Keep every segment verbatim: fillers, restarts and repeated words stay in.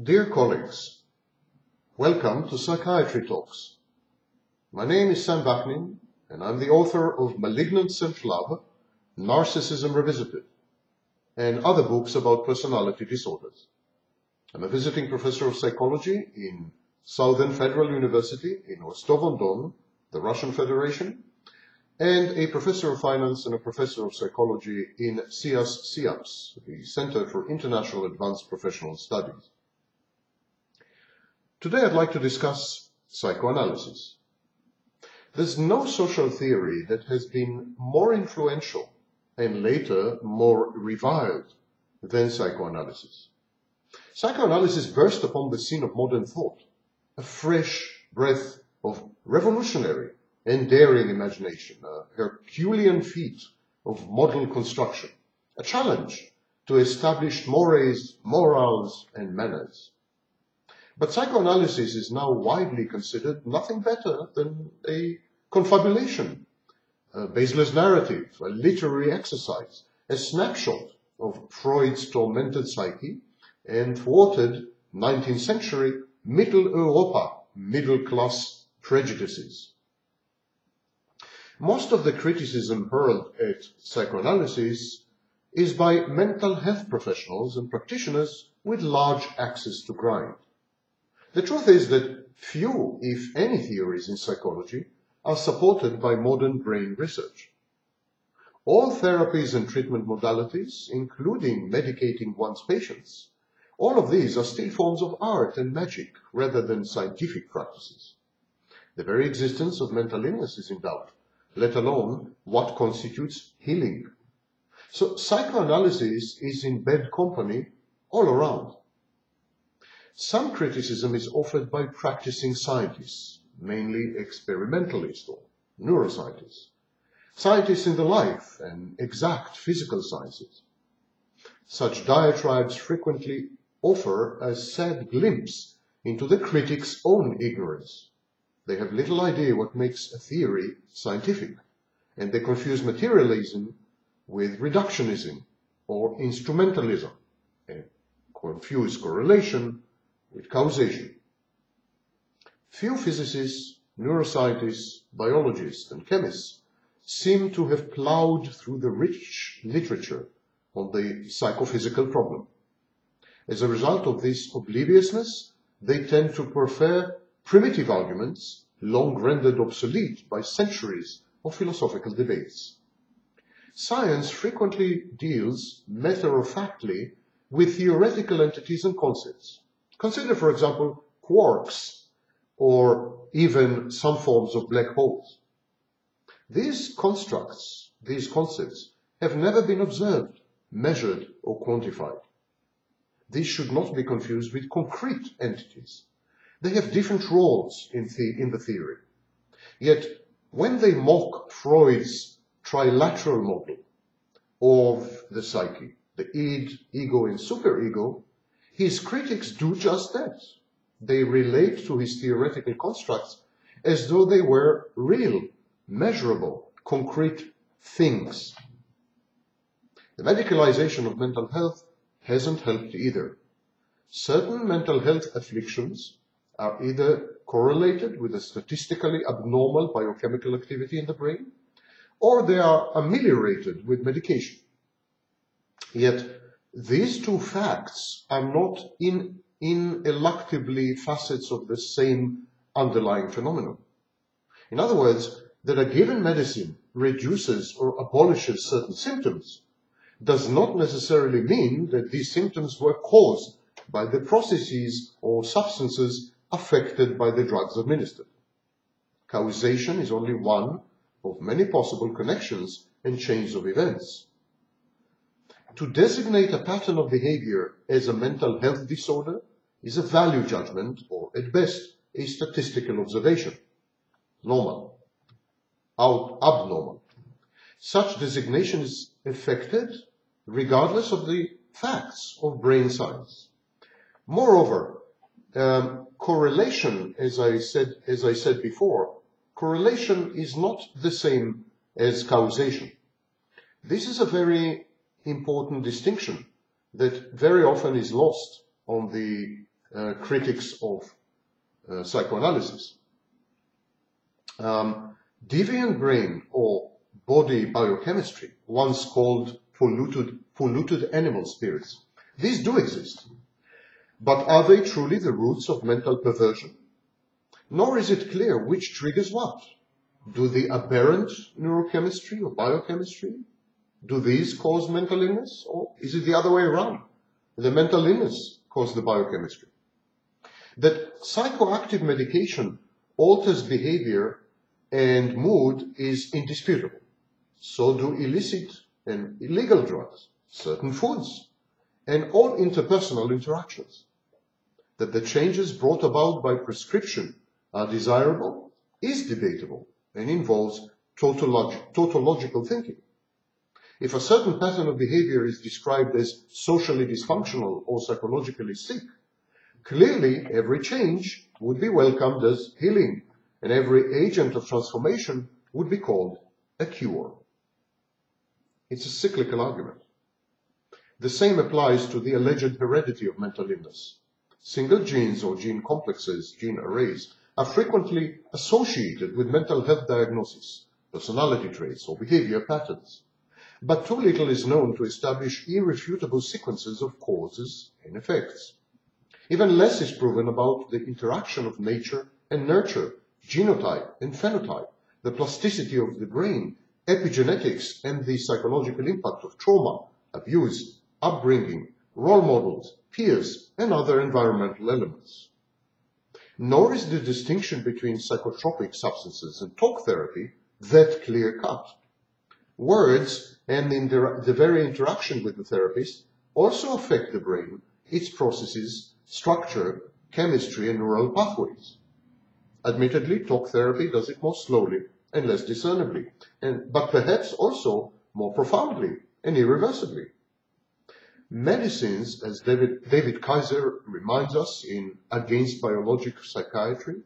Dear colleagues, welcome to Psychiatry Talks. My name is Sam Vaknin, and I'm the author of Malignant Self-Love, Narcissism Revisited, and other books about personality disorders. I'm a visiting professor of psychology in Southern Federal University in Rostov-on-Don, the Russian Federation, and a professor of finance and a professor of psychology in S I A S S I A P S, the Center for International Advanced Professional Studies. Today I'd like to discuss psychoanalysis. There's no social theory that has been more influential and later more reviled than psychoanalysis. Psychoanalysis burst upon the scene of modern thought, a fresh breath of revolutionary and daring imagination, a Herculean feat of model construction, a challenge to established mores, morals, and manners. But psychoanalysis is now widely considered nothing better than a confabulation, a baseless narrative, a literary exercise, a snapshot of Freud's tormented psyche and thwarted nineteenth century Mitteleuropa middle-class prejudices. Most of the criticism hurled at psychoanalysis is by mental health professionals and practitioners with large axes to grind. The truth is that few, if any, theories in psychology are supported by modern brain research. All therapies and treatment modalities, including medicating one's patients, all of these are still forms of art and magic rather than scientific practices. The very existence of mental illness is in doubt, let alone what constitutes healing. So psychoanalysis is in bad company all around. Some criticism is offered by practicing scientists, mainly experimentalists or neuroscientists, scientists in the life and exact physical sciences. Such diatribes frequently offer a sad glimpse into the critic's own ignorance. They have little idea what makes a theory scientific, and they confuse materialism with reductionism or instrumentalism, and confuse correlation with causation. Few physicists, neuroscientists, biologists, and chemists seem to have plowed through the rich literature on the psychophysical problem. As a result of this obliviousness, they tend to prefer primitive arguments, long rendered obsolete by centuries of philosophical debates. Science frequently deals matter-of-factly with theoretical entities and concepts. Consider, for example, quarks or even some forms of black holes. These constructs, these concepts, have never been observed, measured, or quantified. These should not be confused with concrete entities. They have different roles in the, in the theory. Yet, when they mock Freud's trilateral model of the psyche, the id, ego, and superego, his critics do just that. They relate to his theoretical constructs as though they were real, measurable, concrete things. The medicalization of mental health hasn't helped either. Certain mental health afflictions are either correlated with a statistically abnormal biochemical activity in the brain, or they are ameliorated with medication. Yet, these two facts are not in, ineluctably facets of the same underlying phenomenon. In other words, that a given medicine reduces or abolishes certain symptoms does not necessarily mean that these symptoms were caused by the processes or substances affected by the drugs administered. Causation is only one of many possible connections and chains of events. To designate a pattern of behavior as a mental health disorder is a value judgment or, at best, a statistical observation. Normal. Out abnormal. Such designation is effected regardless of the facts of brain science. Moreover, um, correlation, as I said, as I said before, correlation is not the same as causation. This is a very important distinction that very often is lost on the uh, critics of uh, psychoanalysis. Um, deviant brain or body biochemistry, once called polluted, polluted animal spirits. These do exist, but are they truly the roots of mental perversion? Nor is it clear which triggers what. Do the aberrant neurochemistry or biochemistry, do these cause mental illness, or is it the other way around? The mental illness causes the biochemistry. That psychoactive medication alters behavior and mood is indisputable. So do illicit and illegal drugs, certain foods, and all interpersonal interactions. That the changes brought about by prescription are desirable is debatable and involves tautolog- tautological thinking. If a certain pattern of behavior is described as socially dysfunctional or psychologically sick, clearly every change would be welcomed as healing, and every agent of transformation would be called a cure. It's a cyclical argument. The same applies to the alleged heredity of mental illness. Single genes or gene complexes, gene arrays, are frequently associated with mental health diagnosis, personality traits, or behavior patterns. But too little is known to establish irrefutable sequences of causes and effects. Even less is proven about the interaction of nature and nurture, genotype and phenotype, the plasticity of the brain, epigenetics, and the psychological impact of trauma, abuse, upbringing, role models, peers, and other environmental elements. Nor is the distinction between psychotropic substances and talk therapy that clear-cut. Words and the, the very interaction with the therapist also affect the brain, its processes, structure, chemistry, and neural pathways. Admittedly, talk therapy does it more slowly and less discernibly, and, but perhaps also more profoundly and irreversibly. Medicines, as David, David Kaiser reminds us in Against Biological Psychiatry,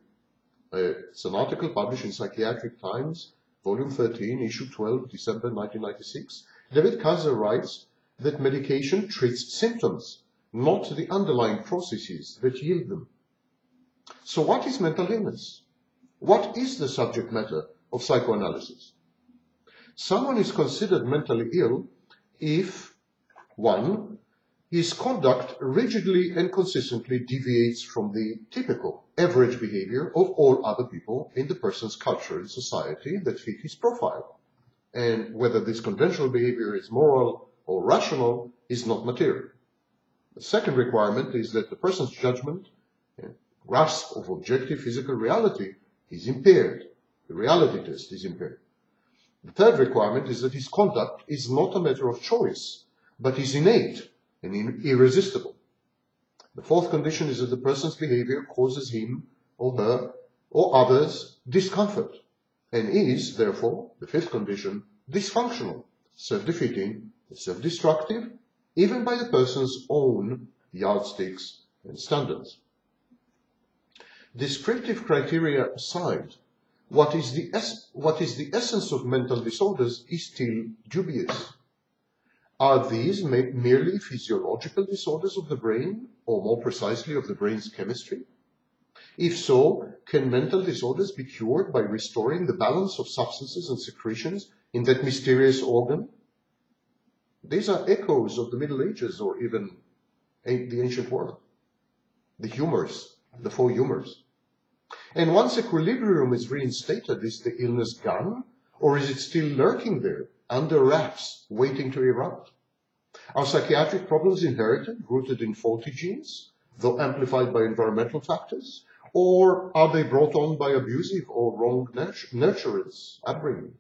uh, it's an article published in Psychiatric Times, Volume thirteen, Issue twelve, December nineteen ninety-six, David Kaiser writes that medication treats symptoms, not the underlying processes that yield them. So what is mental illness? What is the subject matter of psychoanalysis? Someone is considered mentally ill if, one, his conduct rigidly and consistently deviates from the typical average behavior of all other people in the person's culture and society that fit his profile, and whether this conventional behavior is moral or rational is not material. The second requirement is that the person's judgment and grasp of objective physical reality is impaired. The reality test is impaired. The third requirement is that his conduct is not a matter of choice, but is innate and irresistible. The fourth condition is that the person's behavior causes him or her or others discomfort and is, therefore, the fifth condition, dysfunctional, self-defeating, self-destructive, even by the person's own yardsticks and standards. Descriptive criteria aside, what is the es- what is the essence of mental disorders is still dubious. Are these merely physiological disorders of the brain, or more precisely of the brain's chemistry? If so, can mental disorders be cured by restoring the balance of substances and secretions in that mysterious organ? These are echoes of the Middle Ages or even the ancient world. The humors, the four humors. And once equilibrium is reinstated, is the illness gone, or is it still lurking there, under wraps, waiting to erupt? Are psychiatric problems inherited, rooted in faulty genes, though amplified by environmental factors? Or are they brought on by abusive or wrong nurt- nurturance, upbringing?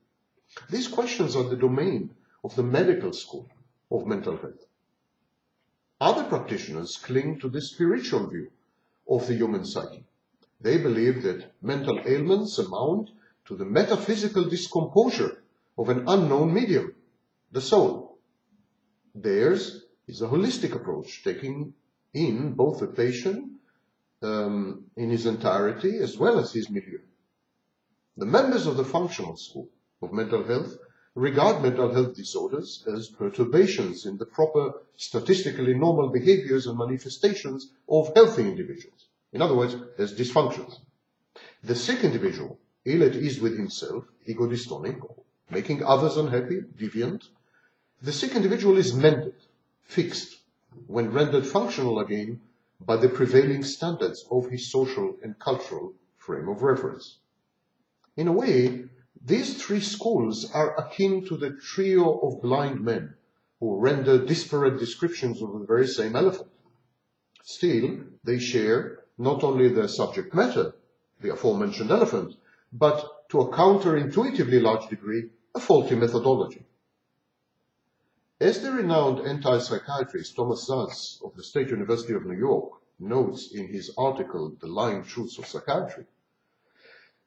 These questions are the domain of the medical school of mental health. Other practitioners cling to the spiritual view of the human psyche. They believe that mental ailments amount to the metaphysical discomposure of an unknown medium, the soul. Theirs is a holistic approach, taking in both the patient um, in his entirety as well as his milieu. The members of the functional school of mental health regard mental health disorders as perturbations in the proper statistically normal behaviors and manifestations of healthy individuals, in other words, as dysfunctions. The sick individual, ill at ease with himself, ego-dystonic, or making others unhappy, deviant, the sick individual is mended, fixed, when rendered functional again by the prevailing standards of his social and cultural frame of reference. In a way, these three schools are akin to the trio of blind men who render disparate descriptions of the very same elephant. Still, they share not only the subject matter, the aforementioned elephant, but to a counterintuitively large degree, a faulty methodology. As the renowned anti-psychiatrist Thomas Szasz of the State University of New York notes in his article, The Lying Truths of Psychiatry,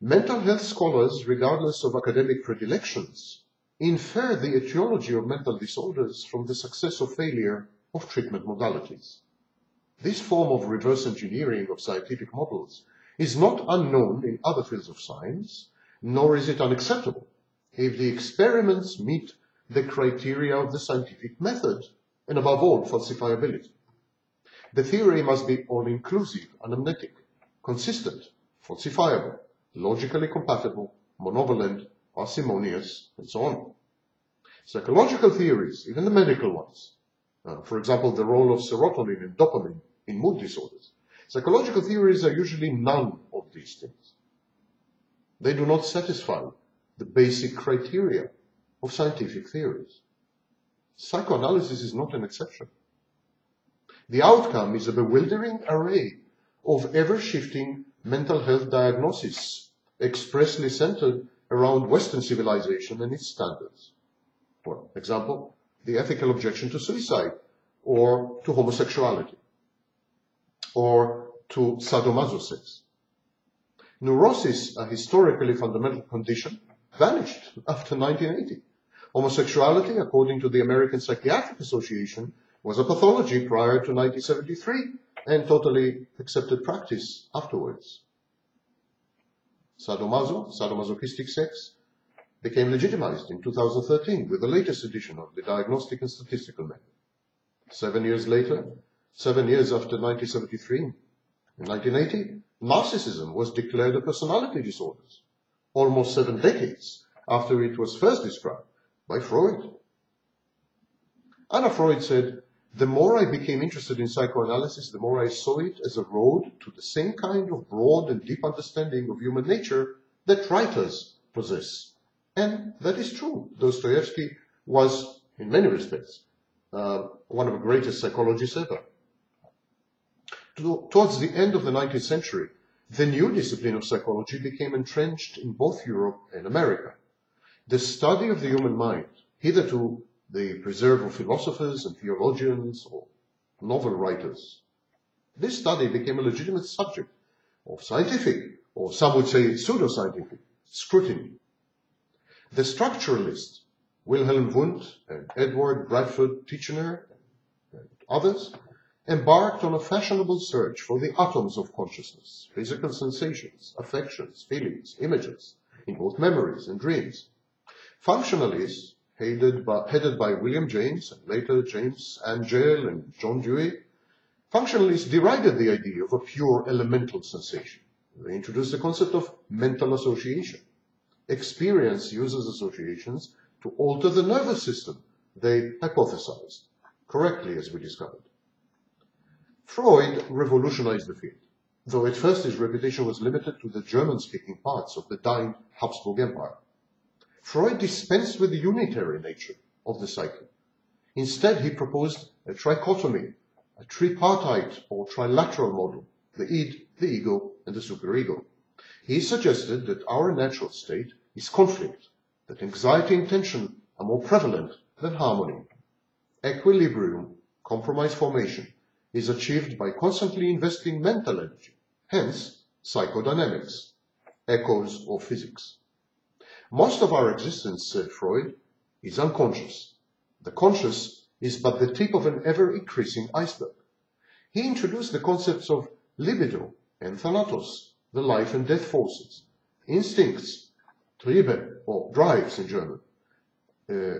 mental health scholars, regardless of academic predilections, infer the etiology of mental disorders from the success or failure of treatment modalities. This form of reverse engineering of scientific models is not unknown in other fields of science, nor is it unacceptable if the experiments meet the criteria of the scientific method, and above all, falsifiability. The theory must be all-inclusive, anamnetic, consistent, falsifiable, logically compatible, monovalent, parsimonious, and so on. Psychological theories, even the medical ones, uh, for example, the role of serotonin and dopamine in mood disorders, psychological theories are usually none of these things. They do not satisfy the basic criteria of scientific theories. Psychoanalysis is not an exception. The outcome is a bewildering array of ever-shifting mental health diagnosis expressly centered around Western civilization and its standards. For example, the ethical objection to suicide, or to homosexuality, or to sadomasochism. Neurosis, a historically fundamental condition, vanished after nineteen eighty. Homosexuality, according to the American Psychiatric Association, was a pathology prior to nineteen seventy-three and totally accepted practice afterwards. Sadomaso, sadomasochistic sex, became legitimized in two thousand thirteen with the latest edition of the Diagnostic and Statistical Manual. Seven years later, seven years after nineteen seventy-three, in nineteen eighty, narcissism was declared a personality disorder, almost seven decades after it was first described by Freud. Anna Freud said, "The more I became interested in psychoanalysis, the more I saw it as a road to the same kind of broad and deep understanding of human nature that writers possess." And that is true. Dostoevsky was, in many respects, uh, one of the greatest psychologists ever. To- towards the end of the nineteenth century, the new discipline of psychology became entrenched in both Europe and America. The study of the human mind, hitherto the preserve of philosophers and theologians or novel writers. This study became a legitimate subject of scientific, or some would say pseudo-scientific, scrutiny. The structuralists, Wilhelm Wundt and Edward Bradford Titchener and others, embarked on a fashionable search for the atoms of consciousness, physical sensations, affections, feelings, images, in both memories and dreams. Functionalists, Headed by, headed by William James, and later James Angel and John Dewey, functionalists derided the idea of a pure elemental sensation. They introduced the concept of mental association. Experience uses associations to alter the nervous system, they hypothesized, correctly as we discovered. Freud revolutionized the field, though at first his reputation was limited to the German-speaking parts of the dying Habsburg Empire. Freud dispensed with the unitary nature of the psyche. Instead, he proposed a trichotomy, a tripartite or trilateral model, the id, the ego, and the superego. He suggested that our natural state is conflict, that anxiety and tension are more prevalent than harmony. Equilibrium, compromise formation, is achieved by constantly investing mental energy, hence psychodynamics, echoes of physics. Most of our existence, said Freud, is unconscious. The conscious is but the tip of an ever-increasing iceberg. He introduced the concepts of libido and thanatos, the life and death forces, instincts, triebe, or drives in German, uh,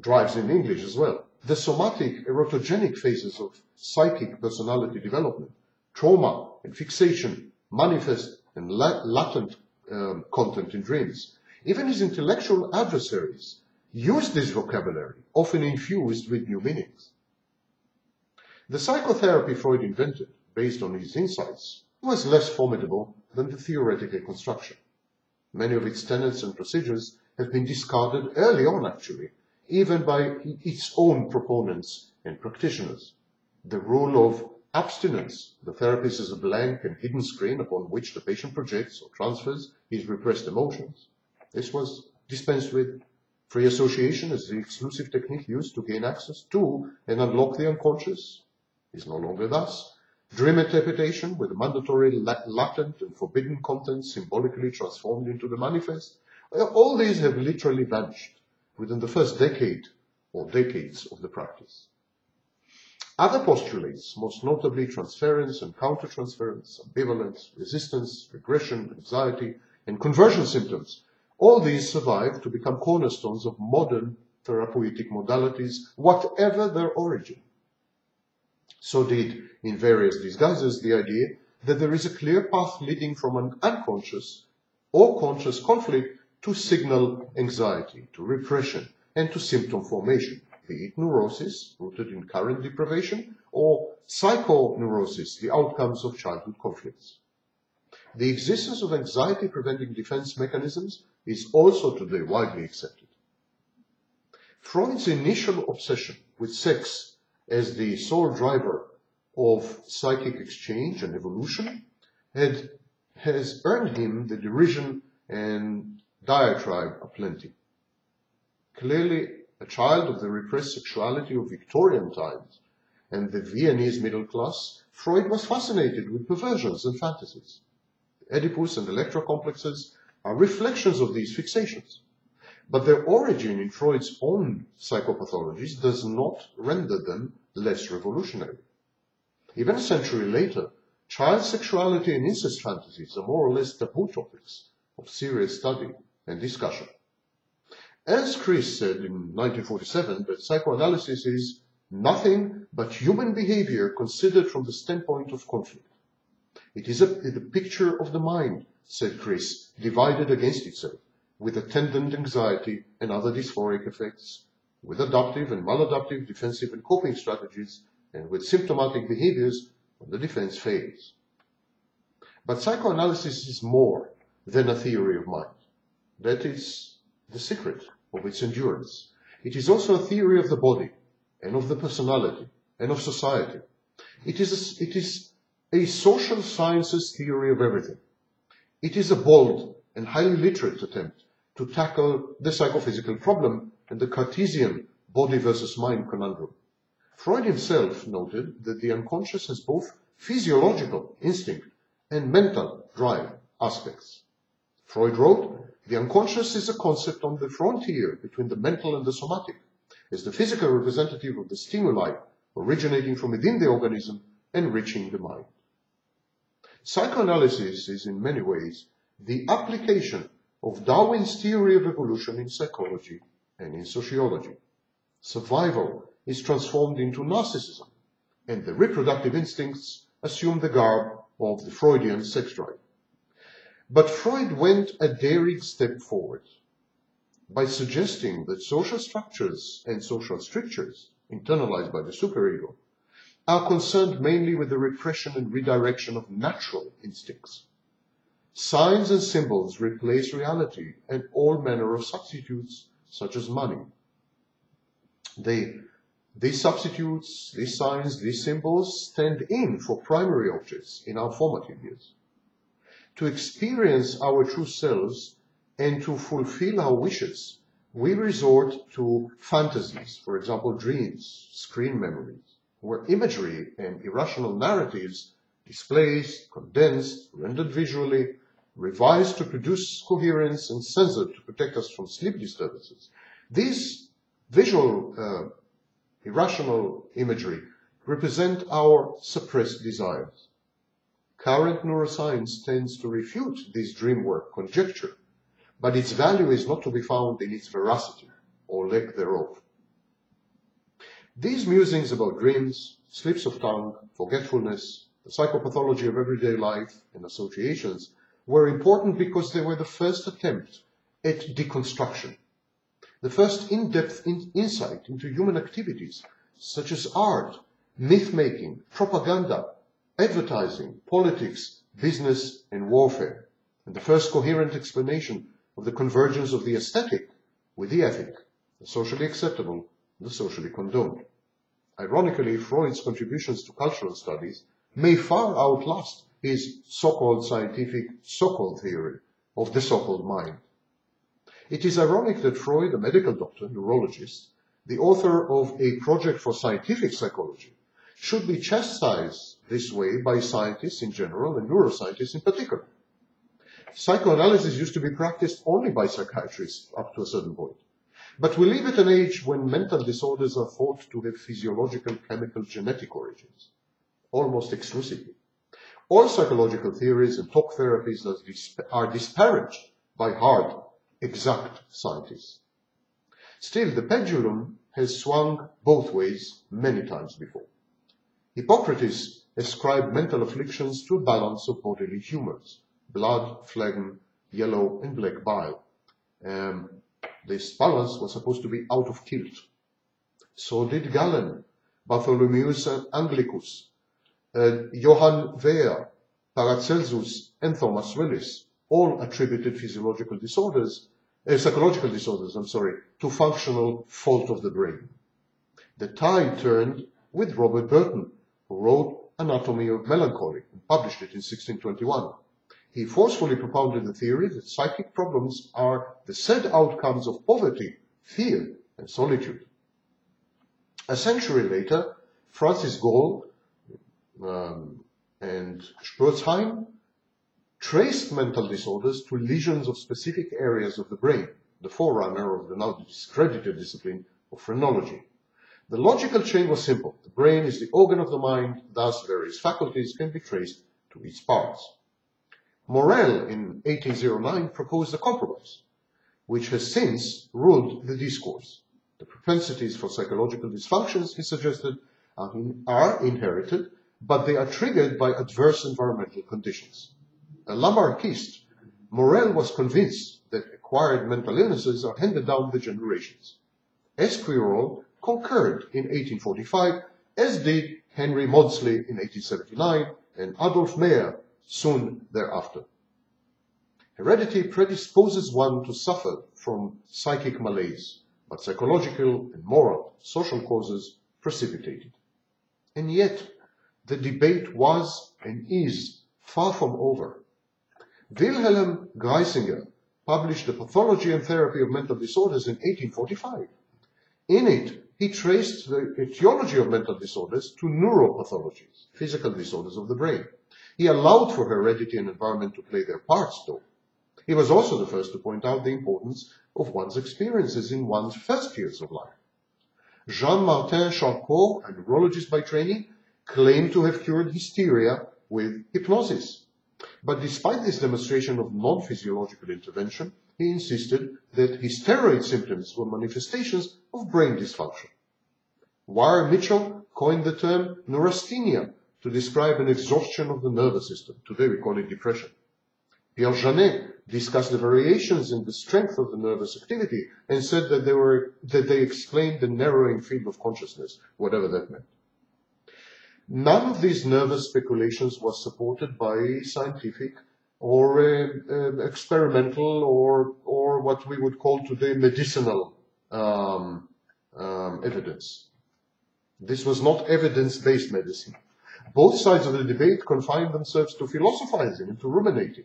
drives in English as well. The somatic, erotogenic phases of psychic personality development, trauma and fixation, manifest and latent um, content in dreams. Even his intellectual adversaries use this vocabulary, often infused with new meanings. The psychotherapy Freud invented, based on his insights, was less formidable than the theoretical construction. Many of its tenets and procedures have been discarded early on, actually, even by its own proponents and practitioners. The rule of abstinence, the therapist is a blank and hidden screen upon which the patient projects or transfers his repressed emotions. This was dispensed with. Free association as the exclusive technique used to gain access to and unlock the unconscious is no longer thus. Dream interpretation with mandatory latent and forbidden content symbolically transformed into the manifest. All these have literally vanished within the first decade or decades of the practice. Other postulates, most notably transference and countertransference, ambivalence, resistance, regression, anxiety, and conversion symptoms, all these survive to become cornerstones of modern therapeutic modalities, whatever their origin. So did, in various disguises, the idea that there is a clear path leading from an unconscious or conscious conflict to signal anxiety, to repression, and to symptom formation, be it neurosis, rooted in current deprivation, or psychoneurosis, the outcomes of childhood conflicts. The existence of anxiety-preventing defense mechanisms is also today widely accepted. Freud's initial obsession with sex as the sole driver of psychic exchange and evolution had, has earned him the derision and diatribe aplenty. Clearly, a child of the repressed sexuality of Victorian times and the Viennese middle class, Freud was fascinated with perversions and fantasies. Oedipus and Electra complexes are reflections of these fixations. But their origin in Freud's own psychopathologies does not render them less revolutionary. Even a century later, child sexuality and incest fantasies are more or less taboo topics of serious study and discussion. As Kris said in nineteen forty-seven, that psychoanalysis is nothing but human behavior considered from the standpoint of conflict. It is a, the picture of the mind, said Kris, divided against itself, with attendant anxiety and other dysphoric effects, with adaptive and maladaptive defensive and coping strategies, and with symptomatic behaviors when the defense fails. But psychoanalysis is more than a theory of mind. That is the secret of its endurance. It is also a theory of the body, and of the personality, and of society. It is a, it is a social sciences theory of everything. It is a bold and highly literate attempt to tackle the psychophysical problem and the Cartesian body versus mind conundrum. Freud himself noted that the unconscious has both physiological instinct and mental drive aspects. Freud wrote, "The unconscious is a concept on the frontier between the mental and the somatic, as the physical representative of the stimuli originating from within the organism and reaching the mind." Psychoanalysis is in many ways the application of Darwin's theory of evolution in psychology and in sociology. Survival is transformed into narcissism, and the reproductive instincts assume the garb of the Freudian sex drive. But Freud went a daring step forward by suggesting that social structures and social strictures internalized by the superego are concerned mainly with the repression and redirection of natural instincts. Signs and symbols replace reality and all manner of substitutes, such as money. They, these substitutes, these signs, these symbols stand in for primary objects in our formative years. To experience our true selves and to fulfill our wishes, we resort to fantasies, for example, dreams, screen memories, where imagery and irrational narratives, displaced, condensed, rendered visually, revised to produce coherence and censored to protect us from sleep disturbances. These visual, uh, irrational imagery represent our suppressed desires. Current neuroscience tends to refute this dream work conjecture, but its value is not to be found in its veracity, or lack thereof. These musings about dreams, slips of tongue, forgetfulness, the psychopathology of everyday life and associations were important because they were the first attempt at deconstruction, the first in-depth in insight into human activities such as art, myth-making, propaganda, advertising, politics, business, and warfare, and the first coherent explanation of the convergence of the aesthetic with the ethic, the socially acceptable, the socially condoned. Ironically, Freud's contributions to cultural studies may far outlast his so-called scientific, so-called theory of the so-called mind. It is ironic that Freud, a medical doctor, neurologist, the author of A Project for Scientific Psychology, should be chastised this way by scientists in general and neuroscientists in particular. Psychoanalysis used to be practiced only by psychiatrists up to a certain point, but we live at an age when mental disorders are thought to have physiological, chemical, genetic origins, almost exclusively. All psychological theories and talk therapies are disparaged by hard, exact scientists. Still, the pendulum has swung both ways many times before. Hippocrates ascribed mental afflictions to a balance of bodily humors, blood, phlegm, yellow, and black bile. Um, this balance was supposed to be out of kilt. So did Gallen, Bartholomeus Anglicus, uh, Johann Wehr, Paracelsus, and Thomas Willis, all attributed physiological disorders, uh, psychological disorders, I'm sorry, to functional fault of the brain. The tide turned with Robert Burton, who wrote Anatomy of Melancholy and published it in sixteen twenty-one. He forcefully propounded the theory that psychic problems are the sad outcomes of poverty, fear, and solitude. A century later, Francis Gall um, and Spurzheim traced mental disorders to lesions of specific areas of the brain, the forerunner of the now discredited discipline of phrenology. The logical chain was simple. The brain is the organ of the mind, thus various faculties can be traced to its parts. Morel, in eighteen oh nine, proposed a compromise, which has since ruled the discourse. The propensities for psychological dysfunctions, he suggested, are, in, are inherited, but they are triggered by adverse environmental conditions. A Lamarckist, Morel was convinced that acquired mental illnesses are handed down the generations. Esquirol concurred in eighteen forty-five, as did Henry Maudsley in eighteen seventy-nine and Adolf Meyer soon thereafter. Heredity predisposes one to suffer from psychic malaise, but psychological and moral, social causes precipitated. And yet, the debate was and is far from over. Wilhelm Greisinger published The Pathology and Therapy of Mental Disorders in eighteen forty-five. In it, he traced the etiology of mental disorders to neuropathologies, physical disorders of the brain. He allowed for heredity and environment to play their parts, though. He was also the first to point out the importance of one's experiences in one's first years of life. Jean-Martin Charcot, a neurologist by training, claimed to have cured hysteria with hypnosis. But despite this demonstration of non-physiological intervention, he insisted that hysteroid symptoms were manifestations of brain dysfunction. Weir Mitchell coined the term neurasthenia to describe an exhaustion of the nervous system. Today we call it depression. Pierre Janet discussed the variations in the strength of the nervous activity and said that they, were, that they explained the narrowing field of consciousness, whatever that meant. None of these nervous speculations was supported by scientific or uh, uh, experimental or, or what we would call today medicinal um, um, evidence. This was not evidence-based medicine. Both sides of the debate confined themselves to philosophizing and to ruminating.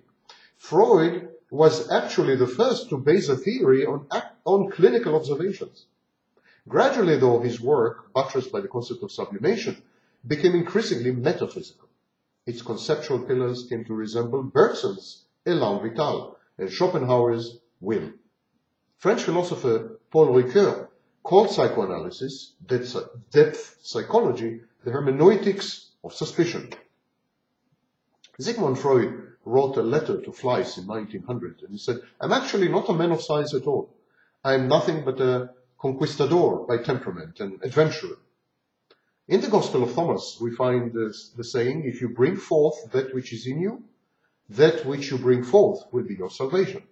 Freud was actually the first to base a theory on, on clinical observations. Gradually, though, his work, buttressed by the concept of sublimation, became increasingly metaphysical. Its conceptual pillars came to resemble Bergson's Élan Vital and Schopenhauer's Will. French philosopher Paul Ricoeur called psychoanalysis, depth, depth psychology, the hermeneutics of suspicion. Sigmund Freud wrote a letter to Fleiss in nineteen hundred, and he said, "I'm actually not a man of science at all. I am nothing but a conquistador by temperament and adventurer. In the Gospel of Thomas, we find this, the saying, if you bring forth that which is in you, that which you bring forth will be your salvation.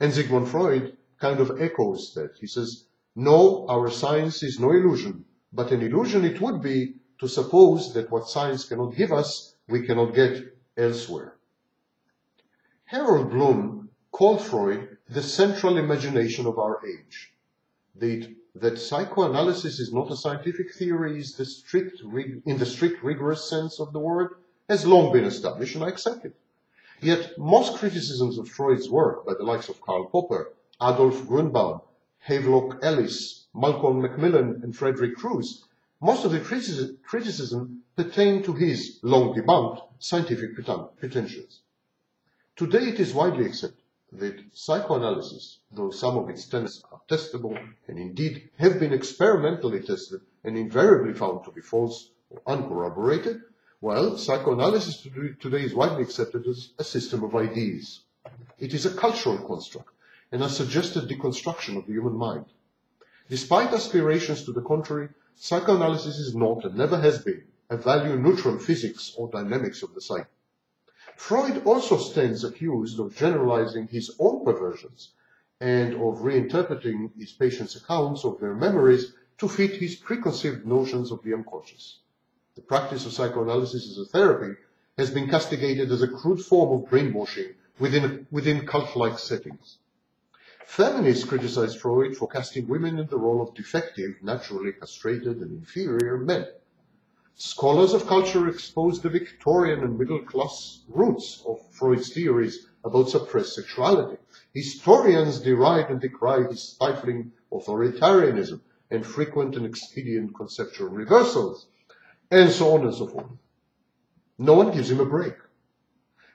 And Sigmund Freud kind of echoes that. He says, no, our science is no illusion, but an illusion it would be to suppose that what science cannot give us, we cannot get elsewhere. Harold Bloom called Freud the central imagination of our age. The, that psychoanalysis is not a scientific theory is the strict, in the strict rigorous sense of the word has long been established, and I accept it. Yet most criticisms of Freud's work by the likes of Karl Popper, Adolf Grünbaum, Havelock Ellis, Malcolm Macmillan, and Frederick Cruz, most of the critici criticism pertained to his long-debunked scientific pretensions. Today it is widely accepted that psychoanalysis, though some of its tenets are testable and indeed have been experimentally tested and invariably found to be false or uncorroborated, well, psychoanalysis today is widely accepted as a system of ideas. It is a cultural construct and a suggested deconstruction of the human mind. Despite aspirations to the contrary, psychoanalysis is not and never has been a value-neutral physics or dynamics of the psyche. Freud also stands accused of generalizing his own perversions and of reinterpreting his patients' accounts of their memories to fit his preconceived notions of the unconscious. The practice of psychoanalysis as a therapy has been castigated as a crude form of brainwashing within, within cult-like settings. Feminists criticized Freud for casting women in the role of defective, naturally castrated, and inferior men. Scholars of culture exposed the Victorian and middle-class roots of Freud's theories about suppressed sexuality. Historians deride and decry his stifling authoritarianism and frequent and expedient conceptual reversals, and so on and so forth. No one gives him a break.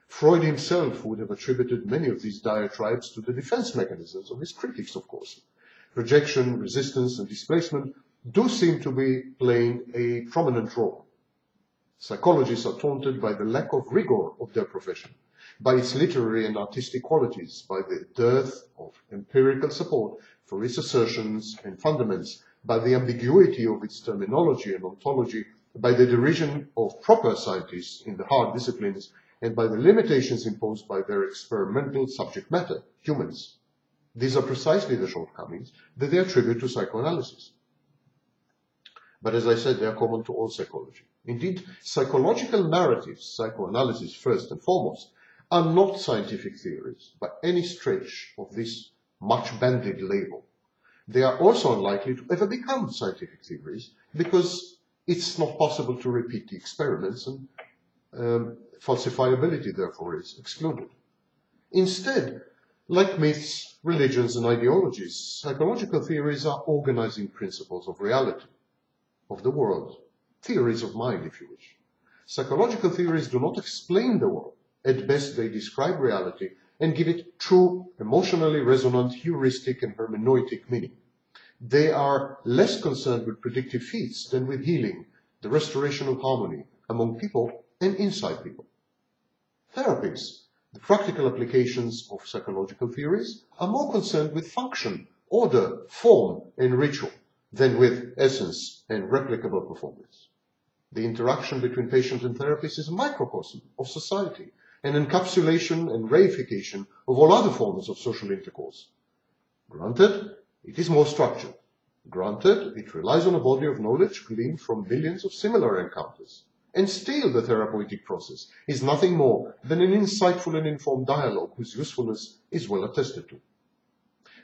Freud himself would have attributed many of these diatribes to the defense mechanisms of his critics, of course. Rejection, resistance, and displacement do seem to be playing a prominent role. Psychologists are taunted by the lack of rigor of their profession, by its literary and artistic qualities, by the dearth of empirical support for its assertions and fundaments, by the ambiguity of its terminology and ontology, by the derision of proper scientists in the hard disciplines, and by the limitations imposed by their experimental subject matter, humans. These are precisely the shortcomings that they attribute to psychoanalysis. But as I said, they are common to all psychology. Indeed, psychological narratives, psychoanalysis first and foremost, are not scientific theories by any stretch of this much-banded label. They are also unlikely to ever become scientific theories because it's not possible to repeat the experiments and um, falsifiability, therefore, is excluded. Instead, like myths, religions, and ideologies, psychological theories are organizing principles of reality, of the world, theories of mind, if you wish. Psychological theories do not explain the world. At best, they describe reality and give it true, emotionally resonant, heuristic, and hermeneutic meaning. They are less concerned with predictive feats than with healing, the restoration of harmony among people and inside people. Therapies, the practical applications of psychological theories, are more concerned with function, order, form, and ritual than with essence and replicable performance. The interaction between patient and therapist is a microcosm of society, an encapsulation and reification of all other forms of social intercourse. Granted, it is more structured. Granted, it relies on a body of knowledge gleaned from millions of similar encounters. And still, the therapeutic process is nothing more than an insightful and informed dialogue whose usefulness is well attested to.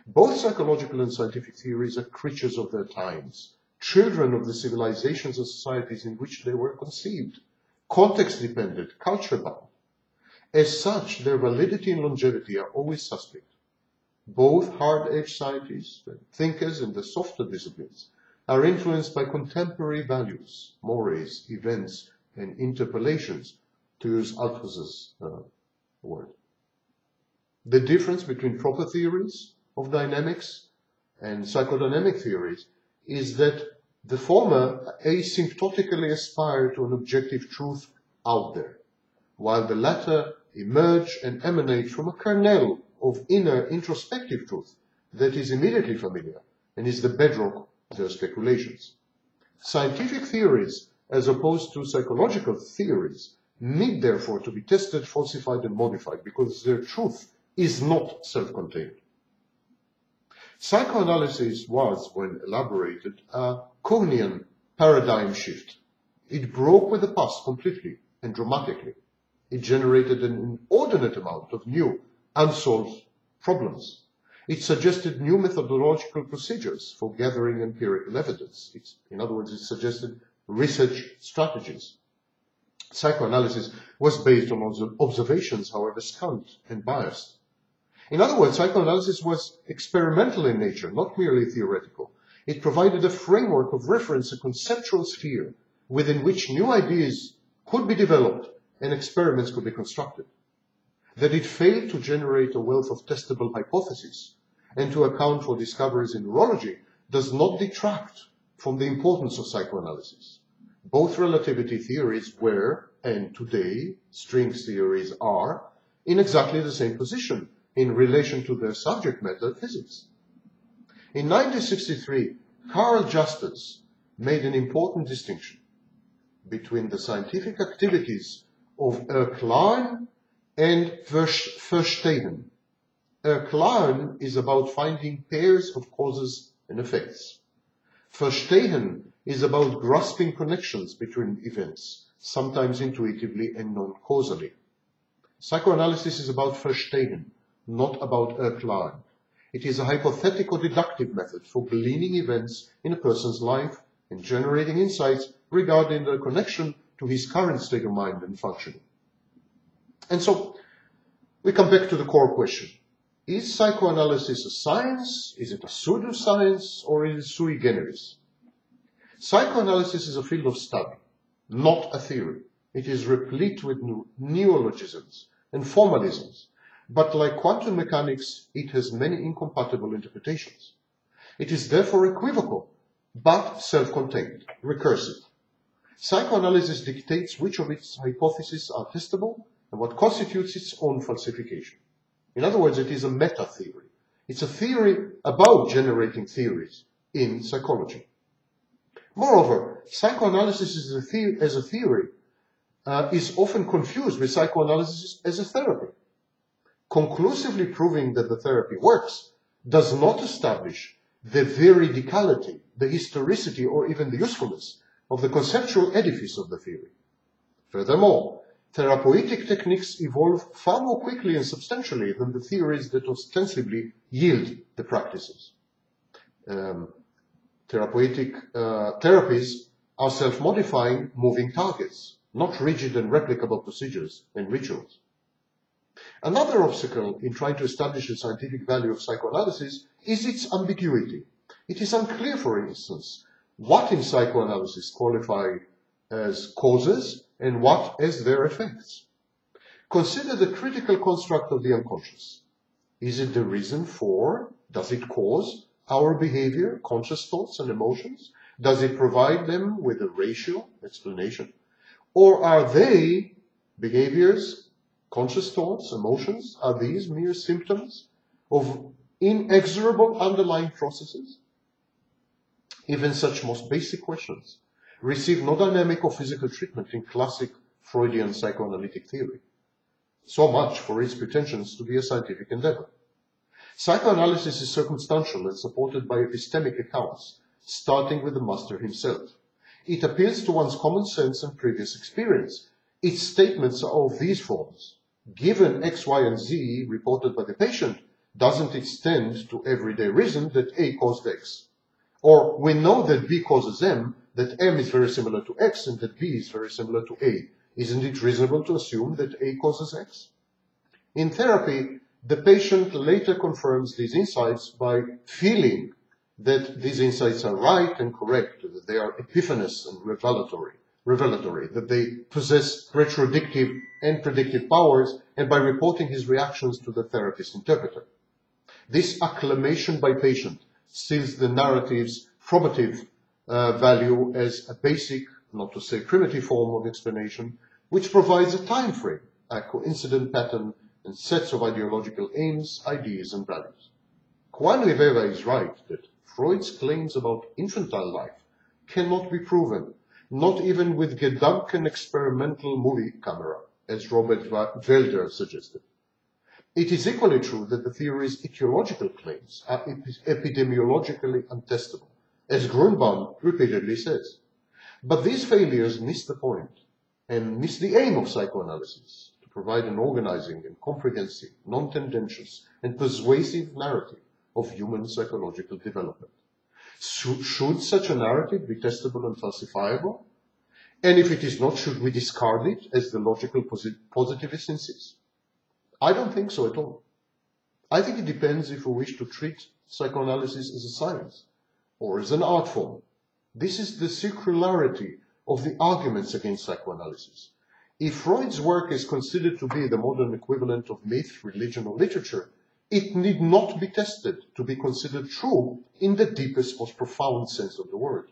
Both psychological and scientific theories are creatures of their times, children of the civilizations and societies in which they were conceived, context-dependent, culture-bound. As such, their validity and longevity are always suspect. Both hard-edged scientists, thinkers, and the softer disciplines are influenced by contemporary values, mores, events, and interpolations, to use Althusser's uh, word. The difference between proper theories of dynamics and psychodynamic theories is that the former asymptotically aspire to an objective truth out there, while the latter emerge and emanate from a kernel of inner introspective truth that is immediately familiar and is the bedrock of their speculations. Scientific theories, as opposed to psychological theories, need therefore to be tested, falsified, and modified, because their truth is not self-contained. Psychoanalysis was, when elaborated, a Kuhnian paradigm shift. It broke with the past completely and dramatically. It generated an inordinate amount of new, unsolved problems. It suggested new methodological procedures for gathering empirical evidence. It's, in other words, it suggested research strategies. Psychoanalysis was based on observations, however scant and biased. In other words, psychoanalysis was experimental in nature, not merely theoretical. It provided a framework of reference, a conceptual sphere, within which new ideas could be developed and experiments could be constructed. That it failed to generate a wealth of testable hypotheses and to account for discoveries in neurology does not detract from the importance of psychoanalysis. Both relativity theories were, and today, string theories are, in exactly the same position in relation to their subject matter, physics. In nineteen sixty-three, Karl Jaspers made an important distinction between the scientific activities of Erklären and Verstehen. Erklären is about finding pairs of causes and effects. Verstehen is about grasping connections between events, sometimes intuitively and non-causally. Psychoanalysis is about Verstehen, not about Erklären. It is a hypothetical deductive method for gleaning events in a person's life and generating insights regarding their connection to his current state of mind and functioning. And so, we come back to the core question. Is psychoanalysis a science? Is it a pseudoscience? Or is it sui generis? Psychoanalysis is a field of study, not a theory. It is replete with neologisms and formalisms, but like quantum mechanics, it has many incompatible interpretations. It is therefore equivocal, but self-contained, recursive. Psychoanalysis dictates which of its hypotheses are testable and what constitutes its own falsification. In other words, it is a meta-theory. It's a theory about generating theories in psychology. Moreover, psychoanalysis is a the- as a theory uh, is often confused with psychoanalysis as a therapy. Conclusively proving that the therapy works does not establish the veridicality, the historicity, or even the usefulness of the conceptual edifice of the theory. Furthermore, therapeutic techniques evolve far more quickly and substantially than the theories that ostensibly yield the practices. Um, therapeutic uh, therapies are self-modifying, moving targets, not rigid and replicable procedures and rituals. Another obstacle in trying to establish the scientific value of psychoanalysis is its ambiguity. It is unclear, for instance, what in psychoanalysis qualify as causes and what as their effects. Consider the critical construct of the unconscious. Is it the reason for, does it cause our behavior, conscious thoughts and emotions? Does it provide them with a rational explanation? Or are they behaviors, conscious thoughts, emotions, are these mere symptoms of inexorable underlying processes? Even such most basic questions receive no dynamic or physical treatment in classic Freudian psychoanalytic theory. So much for its pretensions to be a scientific endeavor. Psychoanalysis is circumstantial and supported by epistemic accounts, starting with the master himself. It appeals to one's common sense and previous experience. Its statements are of these forms. Given X, Y, and Z reported by the patient, doesn't extend to everyday reason that A caused X. Or we know that B causes M, that M is very similar to X and that B is very similar to A. Isn't it reasonable to assume that A causes X? In therapy, the patient later confirms these insights by feeling that these insights are right and correct, that they are epiphanous and revelatory, revelatory, that they possess retrodictive and predictive powers, and by reporting his reactions to the therapist interpreter. This acclamation by patient seals the narrative's formative Uh, value as a basic, not to say primitive, form of explanation, which provides a time frame, a coincident pattern, and sets of ideological aims, ideas, and values. Juan Rivera is right that Freud's claims about infantile life cannot be proven, not even with Gedanken experimental movie camera, as Robert Velder suggested. It is equally true that the theory's etiological claims are epidemiologically untestable, as Grunbaum repeatedly says. But these failures miss the point and miss the aim of psychoanalysis, to provide an organizing and comprehensive, non-tendentious and persuasive narrative of human psychological development. Should such a narrative be testable and falsifiable? And if it is not, should we discard it as the logical positivist insists? I don't think so at all. I think it depends if we wish to treat psychoanalysis as a science or as an art form. This is the circularity of the arguments against psychoanalysis. If Freud's work is considered to be the modern equivalent of myth, religion, or literature, it need not be tested to be considered true in the deepest, most profound sense of the word.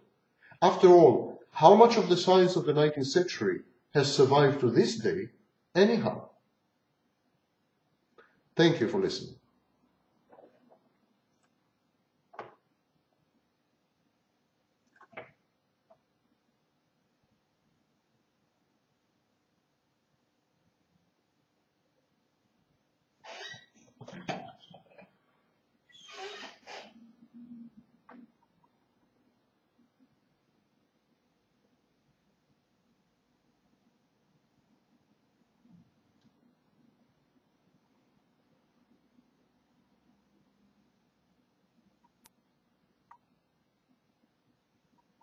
After all, how much of the science of the nineteenth century has survived to this day, anyhow? Thank you for listening.